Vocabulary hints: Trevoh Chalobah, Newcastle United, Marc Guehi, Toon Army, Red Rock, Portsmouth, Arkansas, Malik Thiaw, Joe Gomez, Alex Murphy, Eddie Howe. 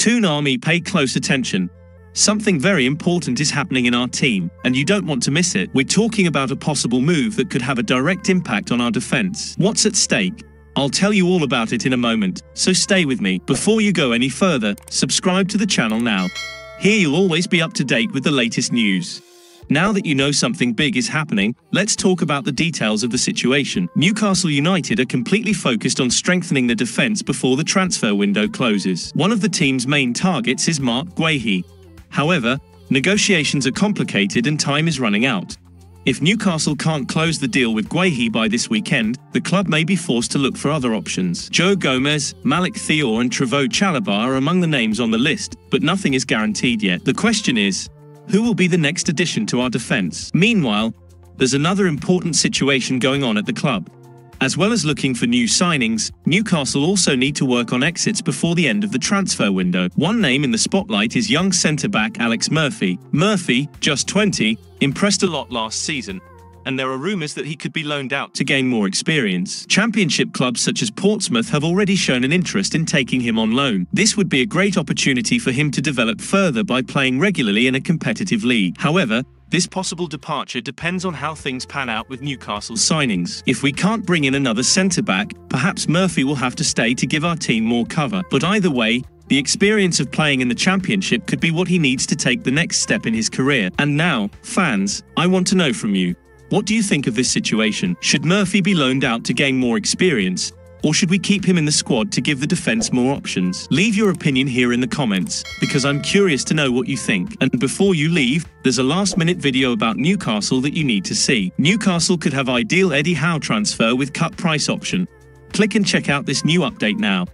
Toon Army, pay close attention. Something very important is happening in our team, and you don't want to miss it. We're talking about a possible move that could have a direct impact on our defense. What's at stake? I'll tell you all about it in a moment, so stay with me. Before you go any further, subscribe to the channel now. Here you'll always be up to date with the latest news. Now that you know something big is happening, let's talk about the details of the situation. Newcastle United are completely focused on strengthening the defence before the transfer window closes. One of the team's main targets is Marc Guehi. However, negotiations are complicated and time is running out. If Newcastle can't close the deal with Guehi by this weekend, the club may be forced to look for other options. Joe Gomez, Malik Thiaw and Trevoh Chalobah are among the names on the list, but nothing is guaranteed yet. The question is, who will be the next addition to our defence? Meanwhile, there's another important situation going on at the club. As well as looking for new signings, Newcastle also need to work on exits before the end of the transfer window. One name in the spotlight is young centre-back Alex Murphy. Murphy, just 20, impressed a lot last season, and there are rumours that he could be loaned out to gain more experience. Championship clubs such as Portsmouth have already shown an interest in taking him on loan. This would be a great opportunity for him to develop further by playing regularly in a competitive league. However, this possible departure depends on how things pan out with Newcastle's signings. If we can't bring in another centre-back, perhaps Murphy will have to stay to give our team more cover. But either way, the experience of playing in the Championship could be what he needs to take the next step in his career. And now, fans, I want to know from you, what do you think of this situation? Should Murphy be loaned out to gain more experience, or should we keep him in the squad to give the defence more options? Leave your opinion here in the comments, because I'm curious to know what you think. And before you leave, there's a last-minute video about Newcastle that you need to see. Newcastle could have ideal Eddie Howe transfer with cut price option. Click and check out this new update now.